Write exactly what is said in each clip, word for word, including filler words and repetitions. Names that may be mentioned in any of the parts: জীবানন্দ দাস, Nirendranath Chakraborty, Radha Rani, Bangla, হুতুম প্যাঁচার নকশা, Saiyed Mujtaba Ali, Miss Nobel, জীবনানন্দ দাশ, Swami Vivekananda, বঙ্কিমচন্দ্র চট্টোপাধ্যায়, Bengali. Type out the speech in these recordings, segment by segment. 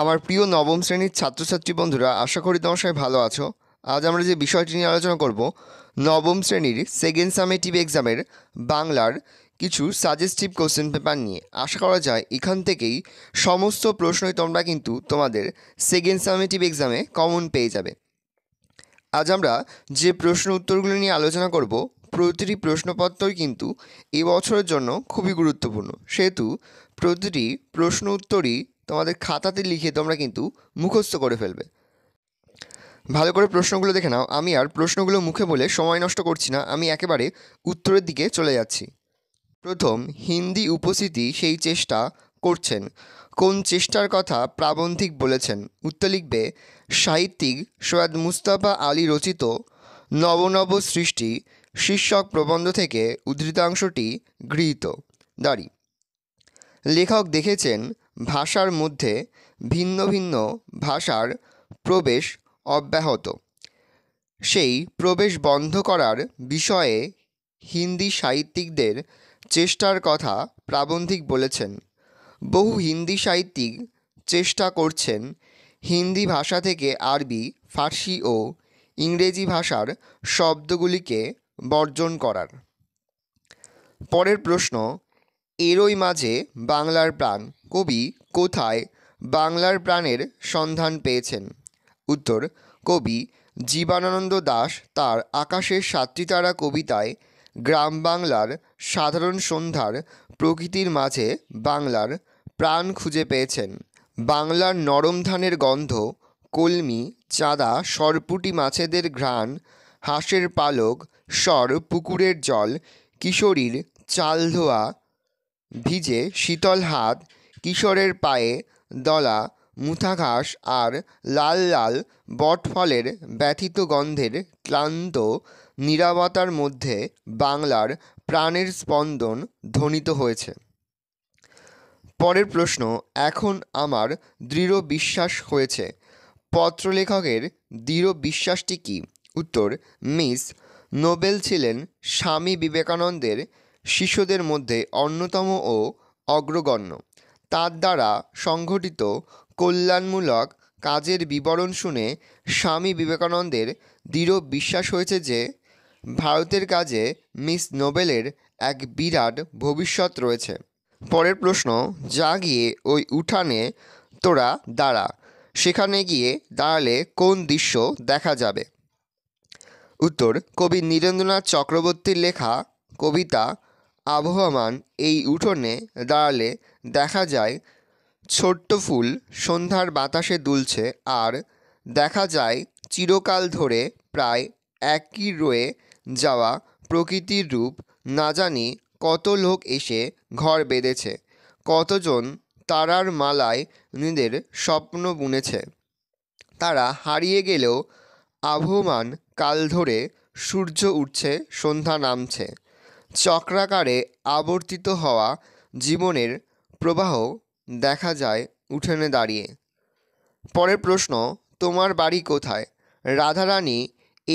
আমার প্রিয় নবম শ্রেণীর ছাত্রছাত্রী বন্ধুরা, আশা করি তোমরা সবাই ভালো আছো। আজ আমরা যে বিষয়টি নিয়ে আলোচনা করব, নবম শ্রেণীর সেকেন্ড সামেটিভ এক্সামের বাংলার কিছু সাজেস্টিভ কোশ্চেন পেপার নিয়ে। আশা করা যায় এখান থেকেই সমস্ত প্রশ্নই তোমরা কিন্তু তোমাদের সেকেন্ড সামেটিভ এক্সামে কমন পেয়ে যাবে। আজ আমরা যে প্রশ্ন উত্তরগুলো নিয়ে আলোচনা করব, প্রতিটি প্রশ্নপত্রই কিন্তু এবছরের জন্য খুবই গুরুত্বপূর্ণ, সেহেতু প্রতিটি প্রশ্ন উত্তরই তোমাদের খাতাতে লিখে তোমরা কিন্তু মুখস্থ করে ফেলবে। ভালো করে প্রশ্নগুলো দেখে নাও। আমি আর প্রশ্নগুলো মুখে বলে সময় নষ্ট করছি না, আমি একেবারে উত্তরের দিকে চলে যাচ্ছি। প্রথম, হিন্দি উপস্থিতি সেই চেষ্টা করছেন, কোন চেষ্টার কথা প্রাবন্ধিক বলেছেন? উত্তর লিখবে, সাহিত্যিক সৈয়দ মুজতবা আলী রচিত নবনব সৃষ্টি শীর্ষক প্রবন্ধ থেকে উদ্ধৃতাংশটি গৃহীত। দাঁড়ি, লেখক দেখেছেন ভাষার মধ্যে ভিন্ন ভিন্ন ভাষার প্রবেশ অব্যাহত, সেই প্রবেশ বন্ধ করার বিষয়ে হিন্দি সাহিত্যিকদের চেষ্টার কথা প্রাবন্ধিক বলেছেন। বহু হিন্দি সাহিত্যিক চেষ্টা করছেন হিন্দি ভাষা থেকে আরবি, ফার্সি ও ইংরেজি ভাষার শব্দগুলিকে বর্জন করার। পরের প্রশ্ন, এরই মাঝে বাংলার প্রাণ কবি কোথায় বাংলার প্রাণের সন্ধান পেয়েছেন? উত্তর, কবি জীবনানন্দ দাশ তার আকাশের সাতটি তারা কবিতায় গ্রাম বাংলার সাধারণ সন্ধ্যার প্রকৃতির মাঝে বাংলার প্রাণ খুঁজে পেয়েছেন। বাংলার নরম ধানের গন্ধ, কলমি, চাঁদা, সরপুটি মাছেদের ঘ্রাণ, হাঁসের পালক, সর পুকুরের জল, কিশোরীর চাল ধোয়া, ভিজে শীতল হাত, কিশোরের পায়ে দলা, মুথা ঘাস আর লাল লাল বটফলের ব্যথিত গন্ধের ক্লান্ত নীরবতার মধ্যে বাংলার প্রাণের স্পন্দন ধ্বনিত হয়েছে। পরের প্রশ্ন, এখন আমার দৃঢ় বিশ্বাস হয়েছে, পত্রলেখকের দৃঢ় বিশ্বাসটি কি? উত্তর, মিস নোবেল ছিলেন স্বামী বিবেকানন্দের শিষ্যদের মধ্যে অন্যতম ও অগ্রগণ্য। তার দ্বারা সংঘটিত কল্যাণমূলক কাজের বিবরণ শুনে স্বামী বিবেকানন্দের দৃঢ় বিশ্বাস হয়েছে যে ভারতের কাজে মিস নোবেলের এক বিরাট ভবিষ্যৎ রয়েছে। পরের প্রশ্ন, যা গিয়ে ওই উঠানে তোরা দাঁড়া, সেখানে গিয়ে দাঁড়ালে কোন দৃশ্য দেখা যাবে? উত্তর, কবি নীরেন্দ্রনাথ চক্রবর্তীর লেখা কবিতা আবহমান এই উঠোনে দাঁড়ালে দেখা যায় ছোট্ট ফুল সন্ধ্যার বাতাসে দুলছে, আর দেখা যায় চিরকাল ধরে প্রায় একই রয়ে যাওয়া প্রকৃতির রূপ। না জানি কত লোক এসে ঘর বেঁধেছে, কতজন তারার মালায় নিজেদের স্বপ্ন বুনেছে। তারা হারিয়ে গেলেও আবহমান কাল ধরে সূর্য উঠছে, সন্ধ্যা নামছে, চক্রাকারে আবর্তিত হওয়া জীবনের প্রবাহ দেখা যায় উঠোনে দাঁড়িয়ে। পরের প্রশ্ন, তোমার বাড়ি কোথায়? রাধা রানী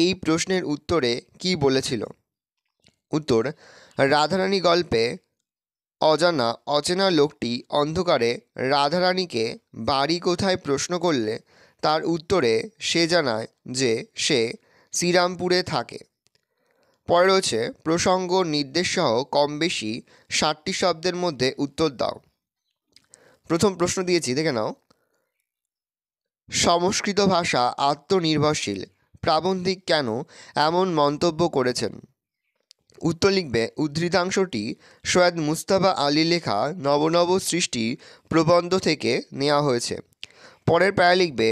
এই প্রশ্নের উত্তরে কি বলেছিল? উত্তর, রাধা রানী গল্পে অজানা অচেনা লোকটি অন্ধকারে রাধা রানীকে বাড়ি কোথায় প্রশ্ন করলে তার উত্তরে সে জানায় যে সে শ্রীরামপুরে থাকে। পরে রয়েছে প্রসঙ্গ নির্দেশ সহ কম বেশি ষাটটি শব্দের মধ্যে উত্তর দাও। প্রথম প্রশ্ন দিয়েছি, দেখে নাও। সংস্কৃত ভাষা আত্মনির্ভরশীল, প্রাবন্ধিক কেন এমন মন্তব্য করেছেন? উত্তর লিখবে, উদ্ধৃতাংশটি সৈয়দ মুজতবা আলী লেখা নবনব সৃষ্টি প্রবন্ধ থেকে নেওয়া হয়েছে। পরের প্যারা লিখবে,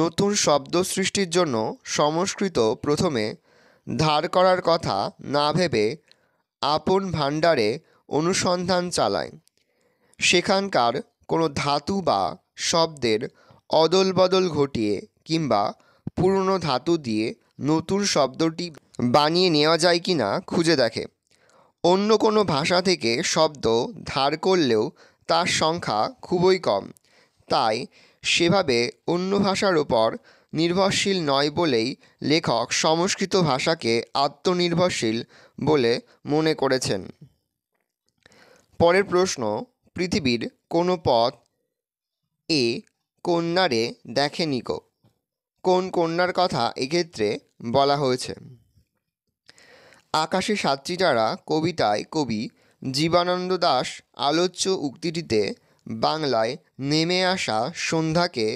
নতুন শব্দ সৃষ্টির জন্য সংস্কৃত প্রথমে ধার করার কথা না ভেবে আপন ভাণ্ডারে অনুসন্ধান চালায়। সেখানকার কোনো ধাতু বা শব্দের অদল বদল ঘটিয়ে কিংবা পুরনো ধাতু দিয়ে নতুন শব্দটি বানিয়ে নেওয়া যায় কি না খুঁজে দেখে। অন্য কোনো ভাষা থেকে শব্দ ধার করলেও তার সংখ্যা খুবই কম, তাই সেভাবে অন্য ভাষার ওপর নির্ভরশীল নয় বলেই লেখক সংস্কৃত ভাষাকে আত্মনির্ভরশীল বলে মনে করেছেন। পরের প্রশ্ন, পৃথিবীর কোনো পথ এ কন্যারে দেখেনি কো কোন কন্যার কথা এক্ষেত্রে বলা হয়েছে। আকাশে সাতটি তারা কবিতায় কবি জীবনানন্দ দাশ আলোচ্য উক্তিটিতে বাংলায় নেমে আসা সন্ধ্যাকে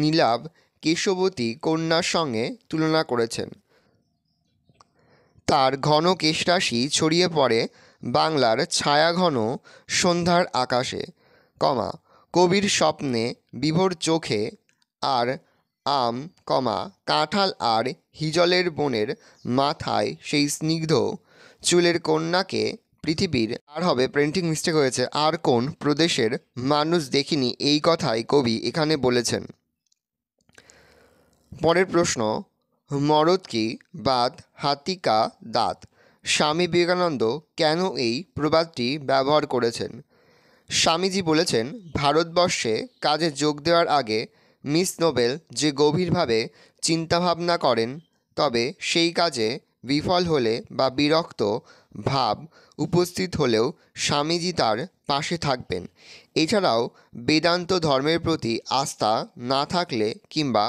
নীলাভ কেশবতী কন্যার সঙ্গে তুলনা করেছেন। তার ঘন কেশরাশি ছড়িয়ে পড়ে বাংলার ছায়াঘন সন্ধ্যার আকাশে, কমা কবির স্বপ্নে বিভোর চোখে আর আম কমা কাঁঠাল আর হিজলের বনের মাথায় সেই স্নিগ্ধ চুলের কন্যাকে পৃথিবীর আর হবে প্রিন্টিং মিস্টেক হয়েছে আর কোন প্রদেশের মানুষ দেখিনি এই কথাই কবি এখানে বলেছেন। পরের প্রশ্ন, মরদ কি বাদ হাতিকা দাঁত স্বামী বিবেকানন্দ কেন এই প্রবাদটি ব্যবহার করেছেন? স্বামীজি বলেছেন, ভারতবর্ষে কাজে যোগ দেওয়ার আগে মিস নোবেল যে গভীরভাবে চিন্তাভাবনা করেন, তবে সেই কাজে বিফল হলে বা বিরক্ত ভাব উপস্থিত হলেও স্বামীজি তার পাশে থাকবেন। এছাড়াও বেদান্ত ধর্মের প্রতি আস্থা না থাকলে কিংবা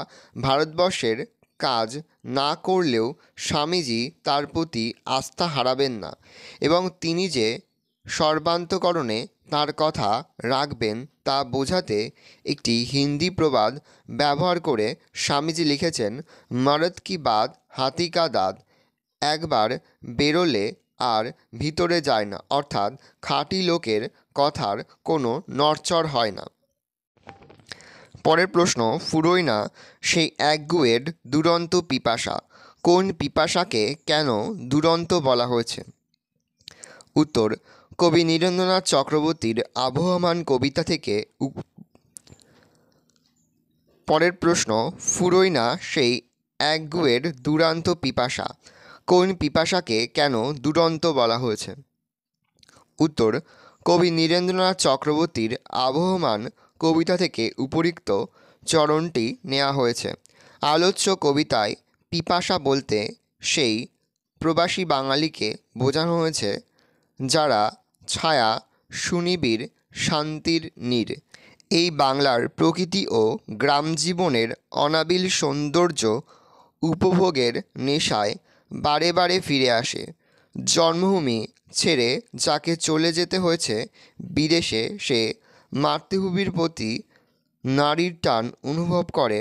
ভারতবর্ষের কাজ না করলেও স্বামীজি তার প্রতি আস্থা হারাবেন না এবং তিনি যে সর্বান্তকরণে তার কথা রাখবেন তা বোঝাতে একটি হিন্দি প্রবাদ ব্যবহার করে স্বামীজি লিখেছেন, মরদ কি বাত হাতি কা দাঁত, একবার বেরোলে আর ভিতরে যায় না, অর্থাৎ খাঁটি লোকের কথার কোনো নড়চড় হয় না। পরের প্রশ্ন, ফুরোয় না সেই একগুয়ের দুরন্ত পিপাসা কোন পিপাসাকে কেন দুরন্ত বলা হয়েছে? উত্তর, কবি নীরেন্দ্রনাথ চক্রবর্তীর আবহমান কবিতা থেকে। পরের প্রশ্ন, ফুরোয় না সেই একগুয়ের দুরন্ত পিপাসা কোন পিপাসাকে কেন দুরন্ত বলা হয়েছে? উত্তর, কবি নীরেন্দ্রনাথ চক্রবর্তীর আবহমান কবিতা থেকে উপরিক্ত চরণটি নেওয়া হয়েছে। আলোচ্য কবিতায় পিপাসা বলতে সেই প্রবাসী বাঙালিকে বোঝানো হয়েছে যারা ছায়া সুনিবিড় শান্তির নীর এই বাংলার প্রকৃতি ও গ্রাম জীবনের অনাবিল সৌন্দর্য উপভোগের নেশায় বারে বারে ফিরে আসে। জন্মভূমি ছেড়ে যাকে চলে যেতে হয়েছে বিদেশে, সে মাতৃভূমির প্রতি নারীর টান অনুভব করে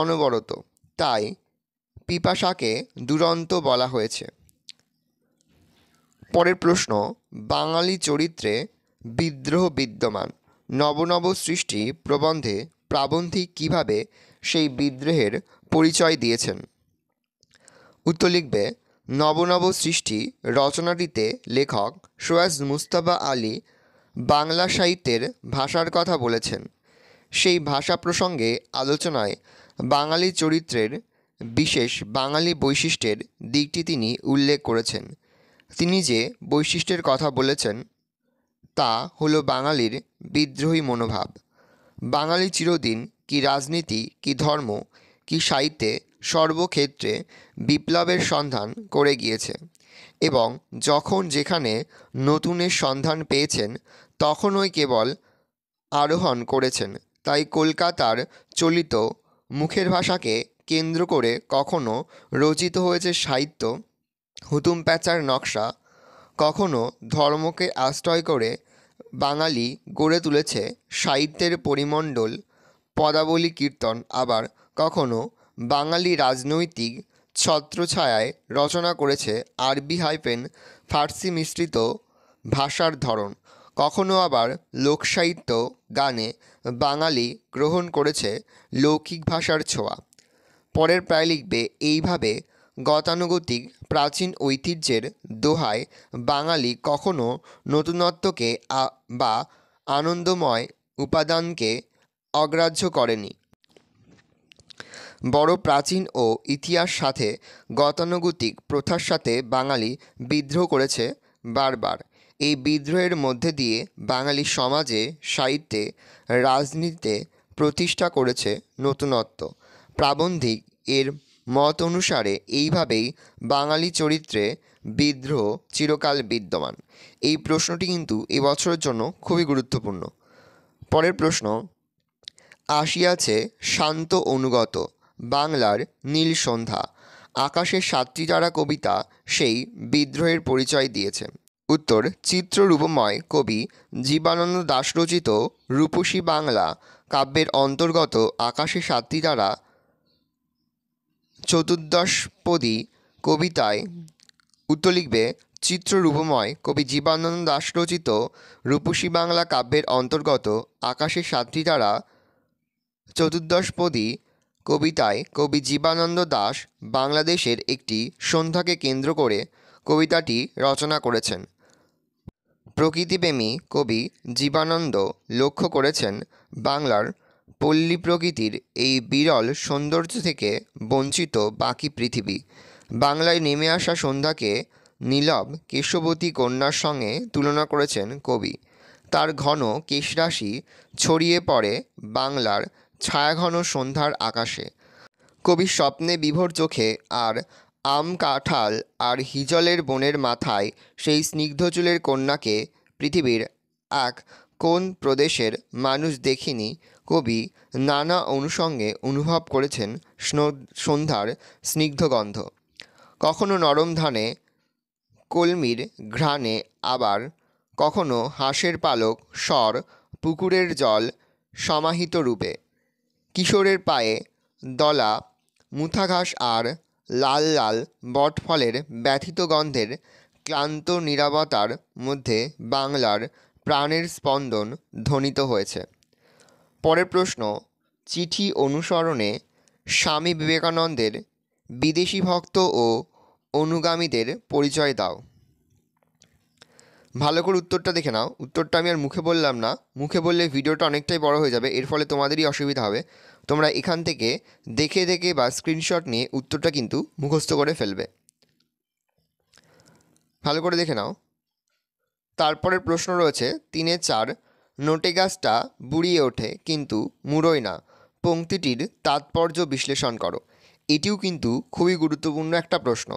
অনবরত, তাই পিপাসাকে দুরন্ত বলা হয়েছে। পরের প্রশ্ন, বাঙালি চরিত্রে বিদ্রোহ বিদ্যমান নবনব সৃষ্টি প্রবন্ধে প্রাবন্ধিক কিভাবে সেই বিদ্রোহের পরিচয় দিয়েছেন? উত্তর লিখবে, নবনব সৃষ্টি রচনাটিতে লেখক সৈয়দ মুজতবা আলী বাংলা সাহিত্যের ভাষার কথা বলেছেন। সেই ভাষা প্রসঙ্গে আলোচনায় বাঙালি চরিত্রের বিশেষ বাঙালি বৈশিষ্ট্যের দিকটি তিনি উল্লেখ করেছেন। তিনি যে বৈশিষ্ট্যের কথা বলেছেন তা হলো বাঙালির বিদ্রোহী মনোভাব। বাঙালি চিরদিন কি রাজনীতি, কি ধর্ম, কি সাহিত্যে সর্বক্ষেত্রে বিপ্লবের সন্ধান করে গিয়েছে এবং যখন যেখানে নতুনের সন্ধান পেয়েছেন তখনই কেবল আরোহণ করেছেন। তাই কলকাতার চলিত মুখের ভাষাকে কেন্দ্র করে কখনো রচিত হয়েছে সাহিত্য হুতুম প্যাঁচার নকশা, কখনো ধর্মকে আশ্রয় করে বাঙালি গড়ে তুলেছে সাহিত্যের পরিমণ্ডল পদাবলী কীর্তন, আবার কখনো বাঙালি রাজনৈতিক ছত্রছায়ায় রচনা করেছে আরবি হাইফেন ফার্সি মিশ্রিত ভাষার ধরন, কখনো আবার লোকসাহিত্য গানে বাঙালি গ্রহণ করেছে লৌকিক ভাষার ছোঁয়া। পরের প্রায় লিখবে, এইভাবে গতানুগতিক প্রাচীন ঐতিহ্যের দোহায় বাঙালি কখনো নতুনত্বকে বা আনন্দময় উপাদানকে অগ্রাহ্য করেনি, বড় প্রাচীন ও ইতিহাস সাথে গতানুগতিক প্রথার সাথে বাঙালি বিদ্রোহ করেছে বারবার। এই বিদ্রোহের মধ্যে দিয়ে বাঙালি সমাজে সাহিত্যে রাজনীতিতে প্রতিষ্ঠা করেছে নতুনত্ব। প্রাবন্ধিক এর মত অনুসারে এইভাবেই বাঙালি চরিত্রে বিদ্রোহ চিরকাল বিদ্যমান। এই প্রশ্নটি কিন্তু এবছরের জন্য খুবই গুরুত্বপূর্ণ। পরের প্রশ্ন, আসিয়াছে শান্ত অনুগত বাংলার নীল সন্ধ্যা। আকাশের সাতটি তারা কবিতা সেই বিদ্রোহের পরিচয় দিয়েছে। উত্তর, চিত্ররূপময় কবি জীবানন্দ দাস রচিত রূপসী বাংলা কাব্যের অন্তর্গত আকাশে সাতটি তারা চতুর্দশপদী কবিতায় উত্তর লিখবে চিত্ররূপময় কবি জীবানন্দ দাস রচিত রূপসী বাংলা কাব্যের অন্তর্গত আকাশে সাতটি তারা চতুর্দশপদী কবিতায় কবি জীবানন্দ দাস বাংলাদেশের একটি সন্ধ্যাকে কেন্দ্র করে কবিতাটি রচনা করেছেন। প্রকৃতিপ্রেমী কবি জীবানন্দ লক্ষ্য করেছেন বাংলার পল্লী প্রকৃতির এই বিরল সৌন্দর্য থেকে বঞ্চিত বাকি পৃথিবী। বাংলায় নেমে আসা সন্ধ্যাকে নীলভ কেশবতী কন্যার সঙ্গে তুলনা করেছেন কবি। তার ঘন কেশরাশি ছড়িয়ে পড়ে বাংলার ছায়াঘন সন্ধ্যার আকাশে। কবির স্বপ্নে বিভোর চোখে আর আম কাঁঠাল আর হিজলের বনের মাথায় সেই স্নিগ্ধ চুলের কন্যাকে পৃথিবীর এক কোন প্রদেশের মানুষ দেখেনি। কবি নানা অনুষঙ্গে অনুভব করেছেন সন্ধ্যার স্নিগ্ধ গন্ধ, কখনো নরম ধানে কলমির ঘ্রাণে, আবার কখনো হাঁসের পালক স্বর, পুকুরের জল সমাহিত রূপে, কিশোরের পায়ে দলা মুথাঘাস আর লাল লাল বটফলের ব্যথিত গন্ধের ক্লান্ত নীরবতার মধ্যে বাংলার প্রাণের স্পন্দন ধ্বনিত হয়েছে। পরের প্রশ্ন, চিঠি অনুসরণে স্বামী বিবেকানন্দের বিদেশি ভক্ত ও অনুগামীদের পরিচয় দাও। ভালো করে উত্তরটা দেখে নাও। উত্তরটা আমি আর মুখে বললাম না, মুখে বললে ভিডিওটা অনেকটাই বড় হয়ে যাবে, এর ফলে তোমাদেরই অসুবিধা হবে। তোমরা এখান থেকে দেখে দেখে বা স্ক্রিনশট নিয়ে উত্তরটা কিন্তু মুখস্থ করে ফেলবে। ভালো করে দেখে নাও। তারপরের প্রশ্ন রয়েছে তিনে চার, নোটে গাছটা বুড়িয়ে ওঠে কিন্তু মুড়োয় না, পংক্তিটির তাৎপর্য বিশ্লেষণ করো। এটিও কিন্তু খুবই গুরুত্বপূর্ণ একটা প্রশ্ন।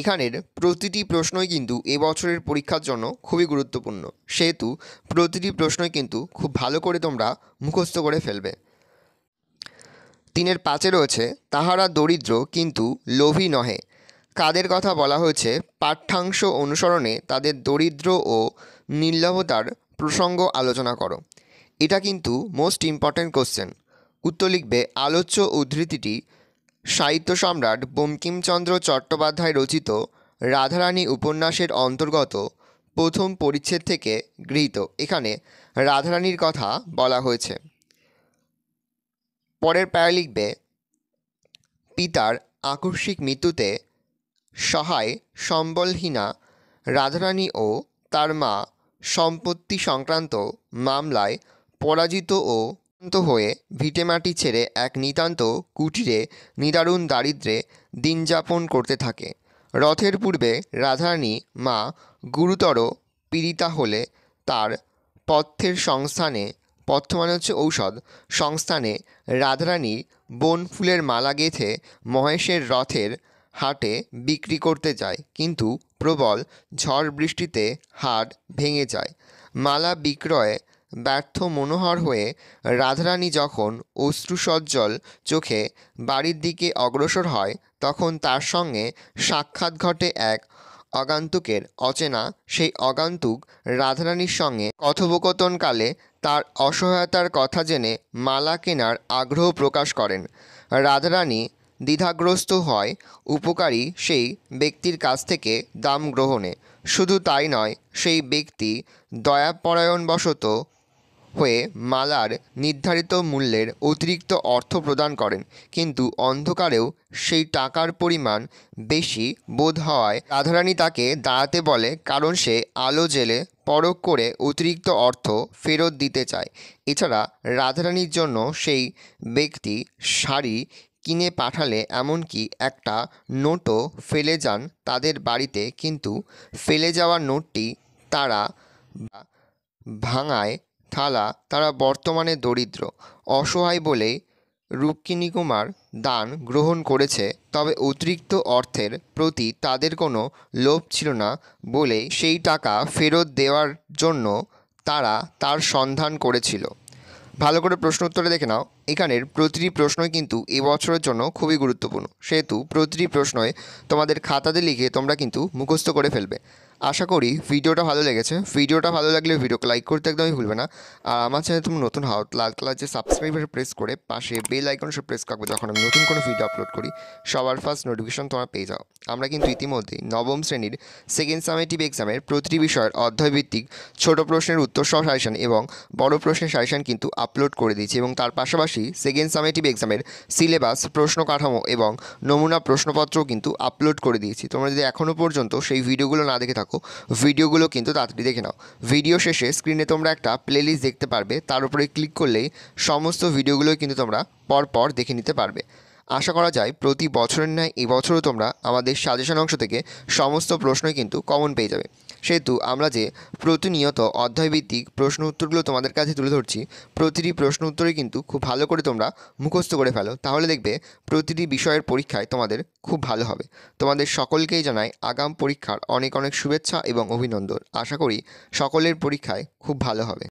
এখানের প্রতিটি প্রশ্নই কিন্তু এবছরের পরীক্ষার জন্য খুবই গুরুত্বপূর্ণ, সেহেতু প্রতিটি প্রশ্নই কিন্তু খুব ভালো করে তোমরা মুখস্থ করে ফেলবে। তিনের পাঁচে রয়েছে তাহারা দরিদ্র কিন্তু লোভী নহে, কাদের কথা বলা হয়েছে? পাঠ্যাংশ অনুসরণে তাদের দরিদ্র ও নির্লোভতার প্রসঙ্গ আলোচনা করো। এটা কিন্তু মোস্ট ইম্পর্ট্যান্ট কোশ্চেন। উত্তর লিখবে আলোচ্য উদ্ধৃতিটি সাহিত্য সম্রাট বঙ্কিমচন্দ্র চট্টোপাধ্যায় রচিত রাধা রানী উপন্যাসের অন্তর্গত প্রথম পরিচ্ছেদ থেকে গৃহীত। এখানে রাধা রানীর কথা বলা হয়েছে। পরের প্যারা লিখবে পিতার আকস্মিক মৃত্যুতে সহায় সম্বলহীনা রাধা রানী ও তার মা সম্পত্তি সংক্রান্ত মামলায় পরাজিত ও হয়ে ভিটেমাটি ছেড়ে এক নিতান্ত কুটিরে নিদারুণ দারিদ্রে দিনযাপন করতে থাকে। রথের পূর্বে রাধারানী মা গুরুতর পীড়িতা হলে তার পথ্যের সংস্থানে, পথ্য মানে হচ্ছে ঔষধ, সংস্থানে রাধারানী বন ফুলের মালা গেঁথে মহেশের রথের হাটে বিক্রি করতে যায়, কিন্তু প্রবল ঝড় বৃষ্টিতে হাট ভেঙে যায়। মালা বিক্রয়ে ব্যর্থ মনোহর হয়ে রাধারানী যখন অশ্রুসজ্জল চোখে বাড়ির দিকে অগ্রসর হয়, তখন তার সঙ্গে সাক্ষাৎ ঘটে এক অগান্তুকের। অচেনা সেই অগান্তুক রাধারানীর সঙ্গে কথোপকথনকালে তার অসহায়তার কথা জেনে মালা কেনার আগ্রহ প্রকাশ করেন। রাধারানী দ্বিধাগ্রস্ত হয় উপকারী সেই ব্যক্তির কাছ থেকে দাম গ্রহণে। শুধু তাই নয়, সেই ব্যক্তি দয়াপরায়ণবশত হয়ে মালার নির্ধারিত মূল্যের অতিরিক্ত অর্থ প্রদান করেন, কিন্তু অন্ধকারেও সেই টাকার পরিমাণ বেশি বোধ হওয়ায় রাধারানী তাকে দাঁড়াতে বলে, কারণ সে আলো জেলে পরখ করে অতিরিক্ত অর্থ ফেরত দিতে চায়। এছাড়া রাধারানীর জন্য সেই ব্যক্তি শাড়ি কিনে পাঠালে, এমনকি একটা নোটও ফেলে যান তাদের বাড়িতে, কিন্তু ফেলে যাওয়া নোটটি তারা ভাঙায় থালা। তারা বর্তমানে দরিদ্র অসহায় বলেই রুক্মিণী কুমার দান গ্রহণ করেছে, তবে অতিরিক্ত অর্থের প্রতি তাদের কোনো লোভ ছিল না বলেই সেই টাকা ফেরত দেওয়ার জন্য তারা তার সন্ধান করেছিল। ভালো করে প্রশ্ন উত্তরে দেখে নাও। এখানের প্রতিটি প্রশ্নই কিন্তু এবছরের জন্য খুবই গুরুত্বপূর্ণ, সেহেতু প্রতিটি প্রশ্নই তোমাদের খাতাতে লিখে তোমরা কিন্তু মুখস্থ করে ফেলবে। আশা করি ভিডিওটা ভালো লেগেছে। ভিডিওটা ভালো লাগলে ভিডিওকে লাইক করতে একদমই ভুলবে না। আর আমার চ্যানেল তুমি নতুন হও, লাল কালার যে সাবস্ক্রাইবার প্রেস করে পাশে বেল আইকন সে প্রেস করবে, যখন আমি নতুন কোনো ভিডিও আপলোড করি সবার ফার্স্ট নোটিফিকেশন তোমরা পেয়ে যাও। আমরা কিন্তু ইতিমধ্যে নবম শ্রেণীর সেকেন্ড সামেটিভ এক্সামের প্রতিটি বিষয়ের অধ্যায়ভিত্তিক ছোটো প্রশ্নের উত্তর সহ সাজেশন এবং বড় প্রশ্নের সাজেশন কিন্তু আপলোড করে দিয়েছি, এবং তার পাশাপাশি সেকেন্ড সামেটিভ এক্সামের সিলেবাস, প্রশ্ন কাঠামো এবং নমুনা প্রশ্নপত্রও কিন্তু আপলোড করে দিয়েছি। তোমরা যদি এখনও পর্যন্ত সেই ভিডিওগুলো না দেখে থাকো, ভিডিওগুলো কিন্তু তাড়াতাড়ি দেখে নাও। ভিডিও শেষে স্ক্রিনে তোমরা একটা প্লেলিস্ট দেখতে পারবে, তার উপরে ক্লিক করলেই সমস্ত ভিডিওগুলো কিন্তু তোমরা পরপর দেখে নিতে পারবে। আশা করা যায় প্রতি বছরের ন্যায় এবছরও তোমরা আমাদের সাজেশন অংশ থেকে সমস্ত প্রশ্নই কিন্তু কমন পেয়ে যাবে, সেহেতু আমরা যে প্রতিনিয়ত অধ্যায়ভিত্তিক প্রশ্ন উত্তরগুলো তোমাদের কাছে তুলে ধরছি, প্রতিটি প্রশ্ন উত্তরই কিন্তু খুব ভালো করে তোমরা মুখস্থ করে ফেলো, তাহলে দেখবে প্রতিটি বিষয়ের পরীক্ষায় তোমাদের খুব ভালো হবে। তোমাদের সকলকেই জানাই আগাম পরীক্ষার অনেক অনেক শুভেচ্ছা এবং অভিনন্দন। আশা করি সকলের পরীক্ষায় খুব ভালো হবে।